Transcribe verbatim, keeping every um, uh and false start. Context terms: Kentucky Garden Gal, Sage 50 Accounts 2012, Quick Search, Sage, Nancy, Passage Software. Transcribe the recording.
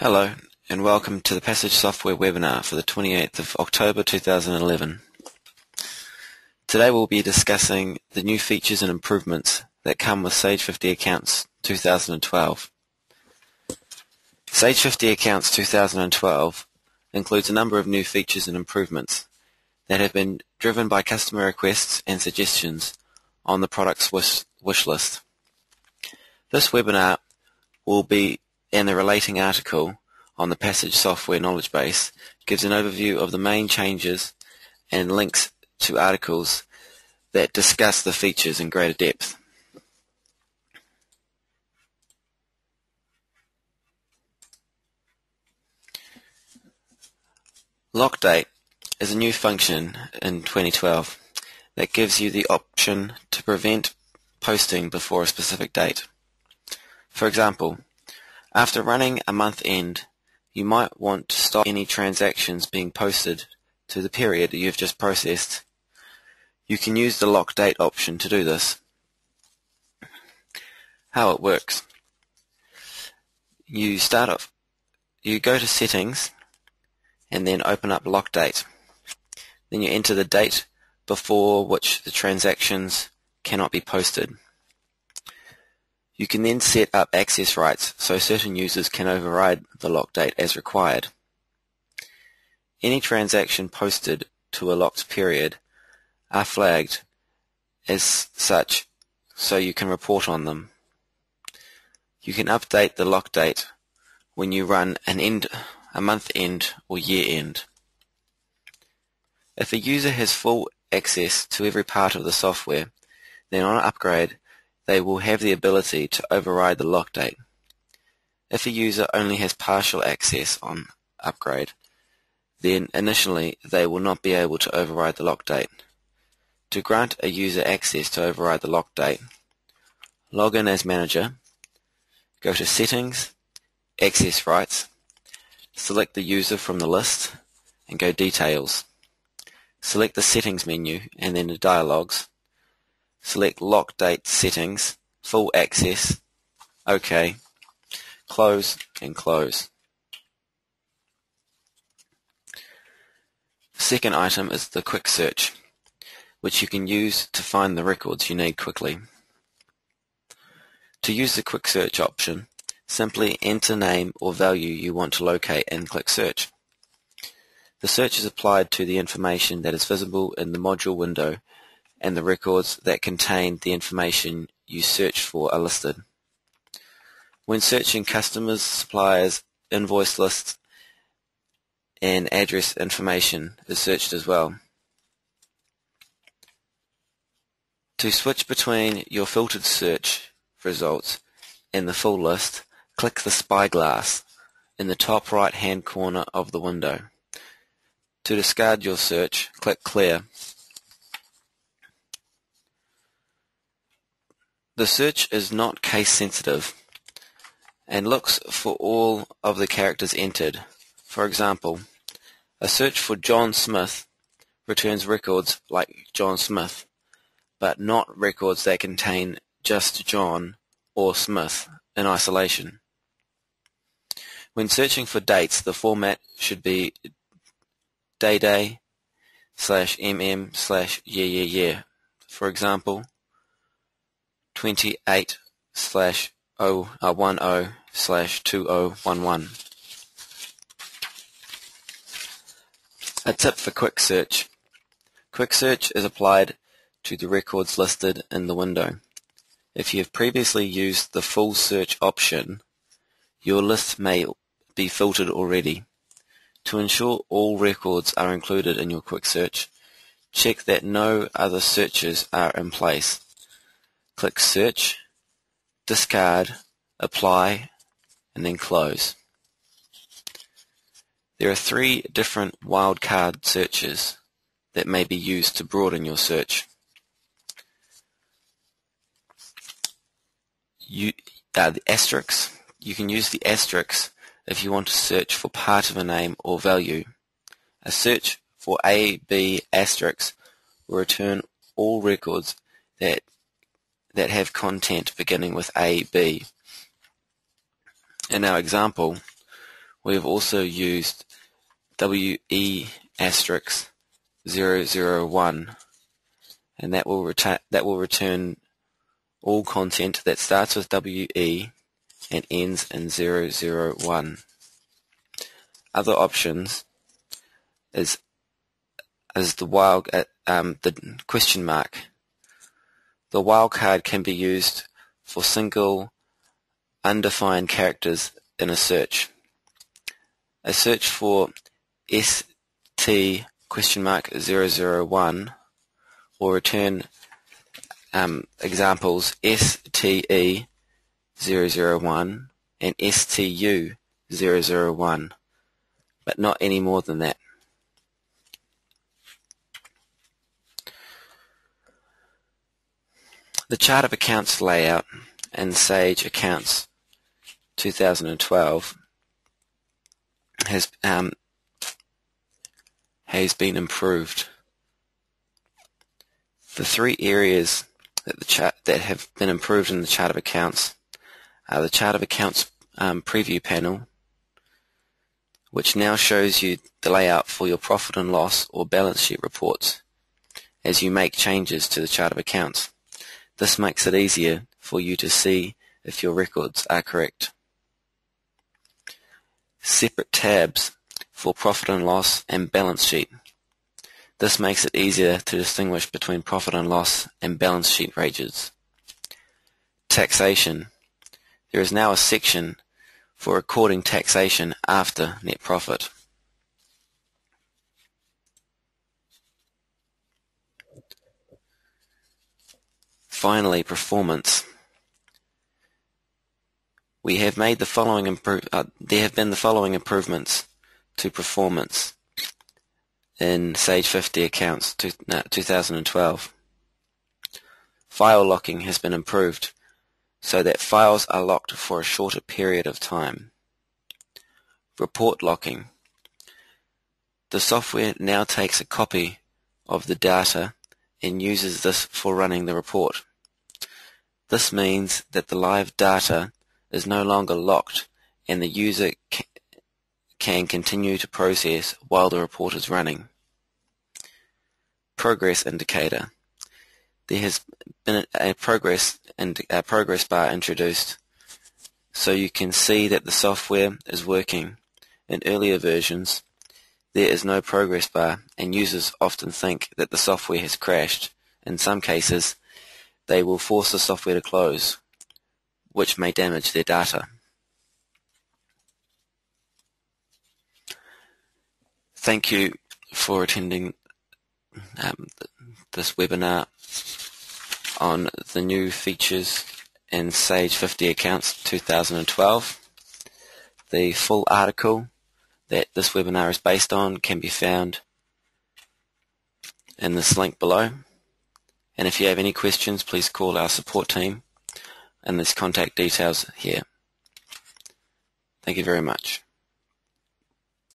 Hello and welcome to the Passage Software webinar for the twenty-eighth of October two thousand eleven. Today we'll be discussing the new features and improvements that come with Sage fifty Accounts twenty twelve. Sage fifty Accounts twenty twelve includes a number of new features and improvements that have been driven by customer requests and suggestions on the product's wish, wish list. This webinar will be and the relating article on the Passage Software knowledge base gives an overview of the main changes and links to articles that discuss the features in greater depth. Lock date is a new function in twenty twelve that gives you the option to prevent posting before a specific date. For example, after running a month end, you might want to stop any transactions being posted to the period that you've just processed. You can use the lock date option to do this. How it works. You start off, you go to settings and then open up lock date. Then you enter the date before which the transactions cannot be posted. You can then set up access rights so certain users can override the lock date as required. Any transaction posted to a locked period are flagged as such so you can report on them. You can update the lock date when you run an end, a month end or year end. If a user has full access to every part of the software, then on an upgrade they will have the ability to override the lock date. If a user only has partial access on upgrade, then initially they will not be able to override the lock date. To grant a user access to override the lock date, log in as manager, go to Settings, Access Rights, select the user from the list and go Details. Select the Settings menu and then the dialogs. Select Lock Date Settings, Full Access, OK, Close and Close. The second item is the Quick Search, which you can use to find the records you need quickly. To use the Quick Search option, simply enter name or value you want to locate and click Search. The search is applied to the information that is visible in the module window and the records that contain the information you search for are listed. When searching customers, suppliers, invoice lists, and address information is searched as well. To switch between your filtered search results and the full list, click the spyglass in the top right hand corner of the window. To discard your search, click Clear. The search is not case sensitive and looks for all of the characters entered. For example, a search for John Smith returns records like John Smith, but not records that contain just John or Smith in isolation. When searching for dates, the format should be dayday slash mm slash year year year. For example, twenty-eight slash oh one oh slash two oh one one. A tip for Quick Search. Quick Search is applied to the records listed in the window. If you have previously used the full search option, your list may be filtered already. To ensure all records are included in your Quick Search, check that no other searches are in place. Click Search, Discard, Apply, and then Close. There are three different wildcard searches that may be used to broaden your search. You, uh, the asterisk. You can use the asterisk if you want to search for part of a name or value. A search for A, B, asterisk will return all records that that have content beginning with A B. In our example, We have also used W E asterisk zero zero one, and that will return that will return all content that starts with W E and ends in zero zero one. Other options is is the wild um, the question mark. The wildcard can be used for single undefined characters in a search. A search for S T question mark zero zero one will return um, examples S T E zero zero one and S T U zero zero one, but not any more than that. The chart of accounts layout in Sage Accounts twenty twelve has um, has been improved. The three areas that the chart that have been improved in the chart of accounts are the chart of accounts um, preview panel, which now shows you the layout for your profit and loss or balance sheet reports as you make changes to the chart of accounts. This makes it easier for you to see if your records are correct. Separate tabs for profit and loss and balance sheet. This makes it easier to distinguish between profit and loss and balance sheet ranges. Taxation. There is now a section for recording taxation after net profit. Finally, performance. We have made the following improve. Uh, there have been the following improvements to performance in Sage fifty Accounts two thousand twelve. File locking has been improved so that files are locked for a shorter period of time. Report locking. The software now takes a copy of the data and uses this for running the report. This means that the live data is no longer locked and the user ca can continue to process while the report is running. Progress indicator. There has been a progress, and a progress bar introduced so you can see that the software is working. In earlier versions, there is no progress bar and users often think that the software has crashed. In some cases, they will force the software to close, which may damage their data. Thank you for attending um, this webinar on the new features in Sage fifty Accounts twenty twelve. The full article that this webinar is based on can be found in this link below. And if you have any questions, please call our support team, and there's contact details here. Thank you very much.